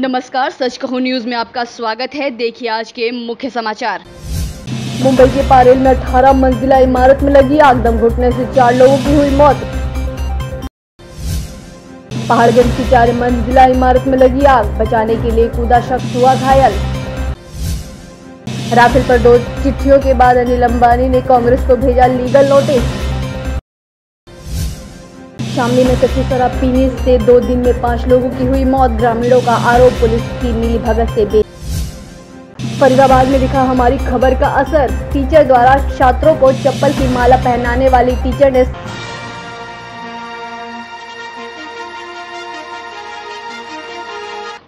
नमस्कार, सच कहूं न्यूज में आपका स्वागत है। देखिए आज के मुख्य समाचार। मुंबई के पारेल में 18 मंजिला इमारत में लगी आग, दम घुटने से 4 लोगों की हुई मौत। पहाड़गंज की 4 मंजिला इमारत में लगी आग, बचाने के लिए कूदा शख्स, हुआ घायल। राफेल पर 2 चिट्ठियों के बाद अनिल अंबानी ने कांग्रेस को भेजा लीगल नोटिस। शामली में कच्ची शराब पीने से 2 दिन में 5 लोगों की हुई मौत, ग्रामीणों का आरोप, पुलिस की मिली भगत से बेटी। फरीदाबाद में दिखा हमारी खबर का असर, टीचर द्वारा छात्रों को चप्पल की माला पहनाने वाली टीचर ने।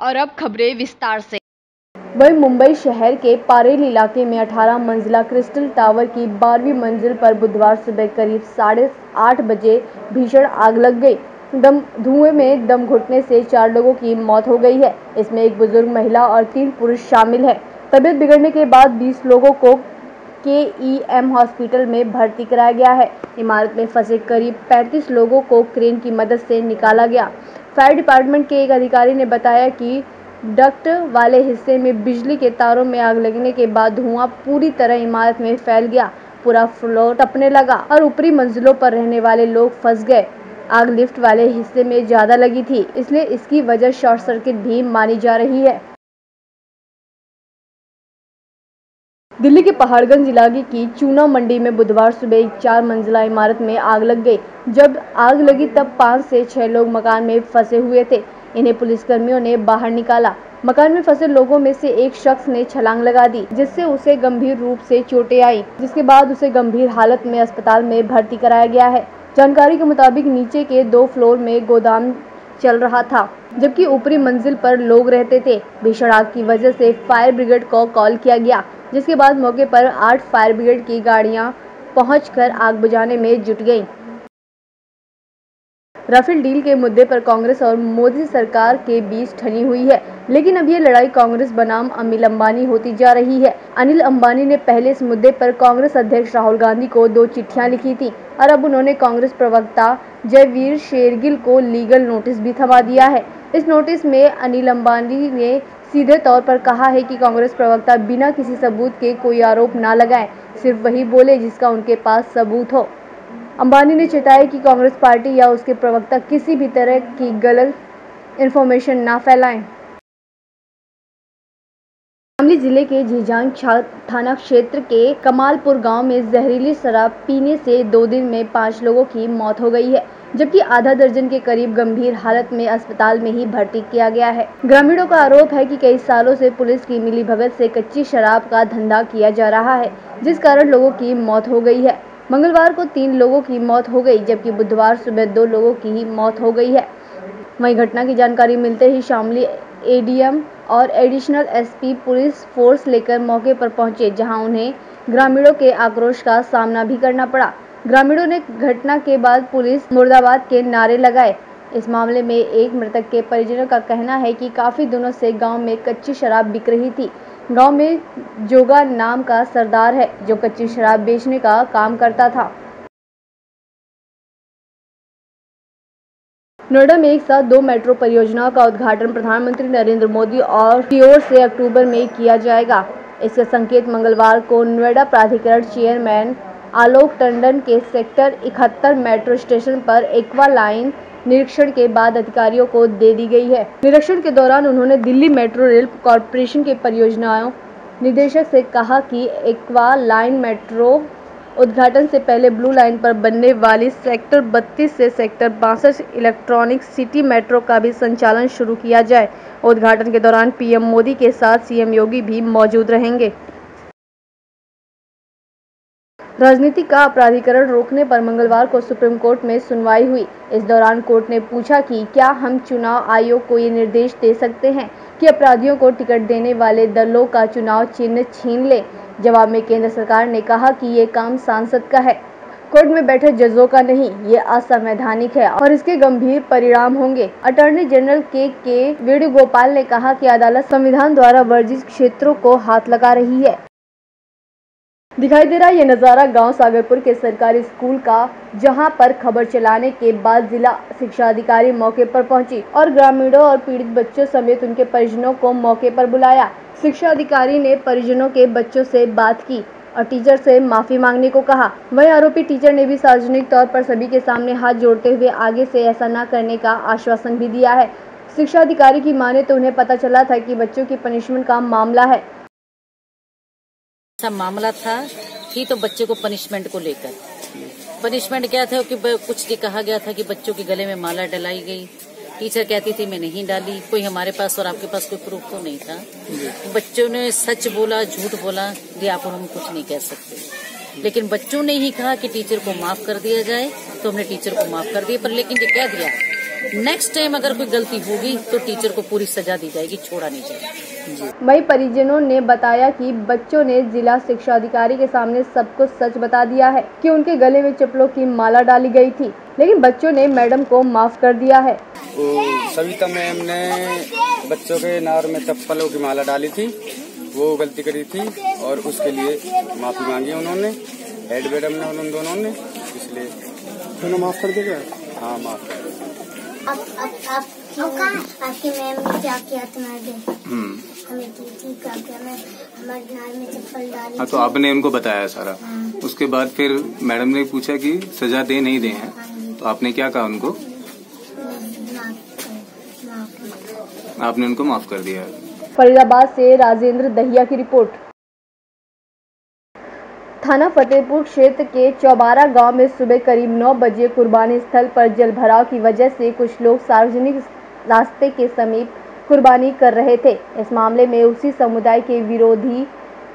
और अब खबरें विस्तार से। वही मुंबई शहर के पारेल इलाके में 18 मंजिला क्रिस्टल टावर की 12वीं मंजिल पर बुधवार सुबह करीब 8:30 बजे भीषण आग लग गई। धुएं में दम घुटने से 4 लोगों की मौत हो गई है। इसमें एक बुजुर्ग महिला और 3 पुरुष शामिल हैं। तबीयत बिगड़ने के बाद 20 लोगों को KEM हॉस्पिटल में भर्ती कराया गया है। इमारत में फंसे करीब 35 लोगों को क्रेन की मदद से निकाला गया। फायर डिपार्टमेंट के एक अधिकारी ने बताया कि डक्ट वाले हिस्से में बिजली के तारों में आग लगने के बाद धुआं पूरी तरह इमारत में फैल गया। पूरा फ्लोर तपने लगा और ऊपरी मंजिलों पर रहने वाले लोग फंस गए। आग लिफ्ट वाले हिस्से में ज्यादा लगी थी, इसलिए इसकी वजह शॉर्ट सर्किट भी मानी जा रही है। दिल्ली के पहाड़गंज इलाके की चूना मंडी में बुधवार सुबह एक 4 मंजिला इमारत में आग लग गई। जब आग लगी तब 5 से 6 लोग मकान में फंसे हुए थे। इन्हें पुलिसकर्मियों ने बाहर निकाला। मकान में फंसे लोगों में से एक शख्स ने छलांग लगा दी, जिससे उसे गंभीर रूप से चोटें आई, जिसके बाद उसे गंभीर हालत में अस्पताल में भर्ती कराया गया है। जानकारी के मुताबिक नीचे के 2 फ्लोर में गोदाम चल रहा था, जबकि ऊपरी मंजिल पर लोग रहते थे। भीषण आग की वजह से फायर ब्रिगेड को कॉल किया गया, जिसके बाद मौके पर 8 फायर ब्रिगेड की गाड़ियाँ पहुँचकर आग बुझाने में जुट गयी। राफेल डील के मुद्दे पर कांग्रेस और मोदी सरकार के बीच ठनी हुई है, लेकिन अब ये लड़ाई कांग्रेस बनाम अनिल अंबानी होती जा रही है। अनिल अंबानी ने पहले इस मुद्दे पर कांग्रेस अध्यक्ष राहुल गांधी को 2 चिट्ठियां लिखी थी और अब उन्होंने कांग्रेस प्रवक्ता जयवीर शेरगिल को लीगल नोटिस भी थमा दिया है। इस नोटिस में अनिल अंबानी ने सीधे तौर पर कहा है कि कांग्रेस प्रवक्ता बिना किसी सबूत के कोई आरोप न लगाए, सिर्फ वही बोले जिसका उनके पास सबूत हो। अंबानी ने चेताया कि कांग्रेस पार्टी या उसके प्रवक्ता किसी भी तरह की गलत इन्फॉर्मेशन ना फैलाएं। शामली जिले के झिझांग थाना क्षेत्र के कमालपुर गांव में जहरीली शराब पीने से 2 दिन में 5 लोगों की मौत हो गई है, जबकि आधा दर्जन के करीब गंभीर हालत में अस्पताल में ही भर्ती किया गया है। ग्रामीणों का आरोप है कि कई सालों से पुलिस की मिलीभगत से कच्ची शराब का धंधा किया जा रहा है, जिस कारण लोगों की मौत हो गई है। मंगलवार को 3 लोगों की मौत हो गई, जबकि बुधवार सुबह 2 लोगों की ही मौत हो गई है। वहीं घटना की जानकारी मिलते ही शामली ADM और एडिशनल SP पुलिस फोर्स लेकर मौके पर पहुंचे, जहां उन्हें ग्रामीणों के आक्रोश का सामना भी करना पड़ा। ग्रामीणों ने घटना के बाद पुलिस मुर्दाबाद के नारे लगाए। इस मामले में एक मृतक के परिजनों का कहना है कि काफ़ी दिनों से गाँव में कच्ची शराब बिक रही थी। गांव में जोगा नाम का सरदार है, जो कच्ची शराब बेचने का काम करता था। नोएडा में एक साथ 2 मेट्रो परियोजनाओं का उद्घाटन प्रधानमंत्री नरेंद्र मोदी की ओर से अक्टूबर में किया जाएगा। इसके संकेत मंगलवार को नोएडा प्राधिकरण चेयरमैन आलोक टंडन के सेक्टर 71 मेट्रो स्टेशन पर एक्वा लाइन निरीक्षण के बाद अधिकारियों को दे दी गई है। निरीक्षण के दौरान उन्होंने दिल्ली मेट्रो रेल कॉरपोरेशन के परियोजनाओं निदेशक से कहा कि एक्वा लाइन मेट्रो उद्घाटन से पहले ब्लू लाइन पर बनने वाली सेक्टर 32 से सेक्टर 62 इलेक्ट्रॉनिक सिटी मेट्रो का भी संचालन शुरू किया जाए। उद्घाटन के दौरान PM मोदी के साथ CM योगी भी मौजूद रहेंगे। राजनीति का अपराधीकरण रोकने पर मंगलवार को सुप्रीम कोर्ट में सुनवाई हुई। इस दौरान कोर्ट ने पूछा कि क्या हम चुनाव आयोग को ये निर्देश दे सकते हैं कि अपराधियों को टिकट देने वाले दलों का चुनाव चिन्ह छीन ले। जवाब में केंद्र सरकार ने कहा कि ये काम सांसद का है, कोर्ट में बैठे जजों का नहीं। ये असंवैधानिक है और इसके गंभीर परिणाम होंगे। अटॉर्नी जनरल के वेणुगोपाल ने कहा कि अदालत संविधान द्वारा वर्जित क्षेत्रों को हाथ लगा रही है। दिखाई दे रहा है ये नज़ारा गांव सागरपुर के सरकारी स्कूल का, जहां पर खबर चलाने के बाद जिला शिक्षा अधिकारी मौके पर पहुंची और ग्रामीणों और पीड़ित बच्चों समेत उनके परिजनों को मौके पर बुलाया। शिक्षा अधिकारी ने परिजनों के बच्चों से बात की और टीचर से माफ़ी मांगने को कहा। वहीं आरोपी टीचर ने भी सार्वजनिक तौर पर सभी के सामने हाथ जोड़ते हुए आगे से ऐसा न करने का आश्वासन भी दिया है। शिक्षा अधिकारी की माने तो उन्हें पता चला था कि बच्चों की पनिशमेंट का मामला है, ऐसा मामला था ही तो बच्चे को पनिशमेंट को लेकर पनिशमेंट क्या था कि कुछ भी कहा गया था कि बच्चों के गले में माला डलाई गई। टीचर कहती थी मैं नहीं डाली, कोई हमारे पास और आपके पास कोई प्रूफ तो नहीं था। बच्चों ने सच बोला झूठ बोला, ये आप और हम कुछ नहीं कह सकते। लेकिन बच्चों ने ही कहा कि टीचर को माफ कर दिया जाए, तो हमने टीचर को माफ कर दिया। पर लेकिन ये कह दिया नेक्स्ट टाइम अगर कोई गलती होगी तो टीचर को पूरी सजा दी जाएगी, छोड़ा नहीं जाएगा। वहीं परिजनों ने बताया कि बच्चों ने जिला शिक्षा अधिकारी के सामने सबको सच बता दिया है कि उनके गले में चप्पलों की माला डाली गई थी, लेकिन बच्चों ने मैडम को माफ कर दिया है। सविता मैम ने बच्चों के नार में चप्पलों की माला डाली थी, वो गलती करी थी और उसके लिए माफी मांगी उन्होंने, हेड मैडम ने, उन्होंने दोनों ने, इसलिए माफ कर दिया। हाँ माफ कर दिया। आपकी मैम ने क्या किया तुम्हारे हमें क्या किया, मैं हमारे नाल में चप्पल डाली। हाँ तो आपने उनको बताया सारा। उसके बाद फिर मैडम ने पूछा कि सजा दे नहीं दे हैं, तो आपने क्या कहा उनको? आपने उनको माफ कर दिया। फरीदाबाद से राजेंद्र दहिया की रिपोर्ट। थाना फतेहपुर क्षेत्र के चौबारा गांव में सुबह करीब 9 बजे कुर्बानी स्थल पर जलभराव की वजह से कुछ लोग सार्वजनिक रास्ते के समीप कुर्बानी कर रहे थे। इस मामले में उसी समुदाय के विरोधी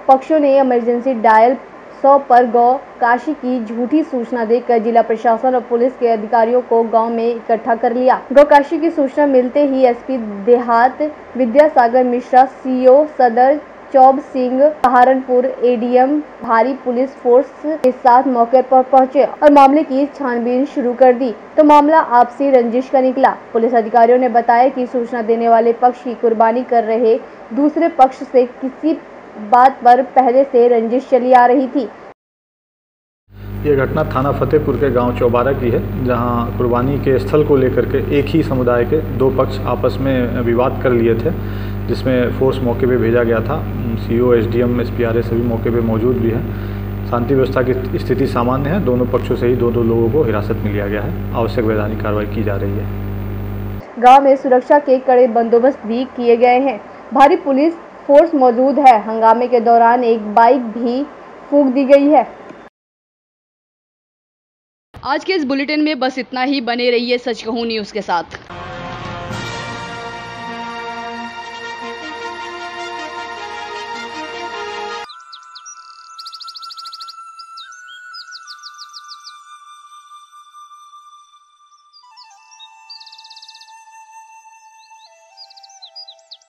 पक्षों ने इमरजेंसी डायल 100 पर गौ काशी की झूठी सूचना देकर जिला प्रशासन और पुलिस के अधिकारियों को गांव में इकट्ठा कर लिया। गौ काशी की सूचना मिलते ही एसपी देहात विद्यासागर मिश्रा, सीओ सदर चौब सिंह सहारनपुर, एडीएम भारी पुलिस फोर्स के साथ मौके पर पहुंचे और मामले की छानबीन शुरू कर दी, तो मामला आपसी रंजिश का निकला। पुलिस अधिकारियों ने बताया कि सूचना देने वाले पक्ष की कुर्बानी कर रहे दूसरे पक्ष से किसी बात पर पहले से रंजिश चली आ रही थी। ये घटना थाना फतेहपुर के गांव चौबारा की है, जहां कुर्बानी के स्थल को लेकर के एक ही समुदाय के दो पक्ष आपस में विवाद कर लिए थे, जिसमें फोर्स मौके पे भेजा गया था। सीओ, एसडीएम, एसपीआरए सभी मौके पे मौजूद भी हैं। शांति व्यवस्था की स्थिति सामान्य है। दोनों पक्षों से ही दो लोगों को हिरासत में लिया गया है। आवश्यक वैधानिक कार्रवाई की जा रही है। गाँव में सुरक्षा के कड़े बंदोबस्त भी किए गए हैं। भारी पुलिस फोर्स मौजूद है। हंगामे के दौरान एक बाइक भी फूंक दी गई है। आज के इस बुलेटिन में बस इतना ही। बने रहिए सच कहूं न्यूज़ के साथ।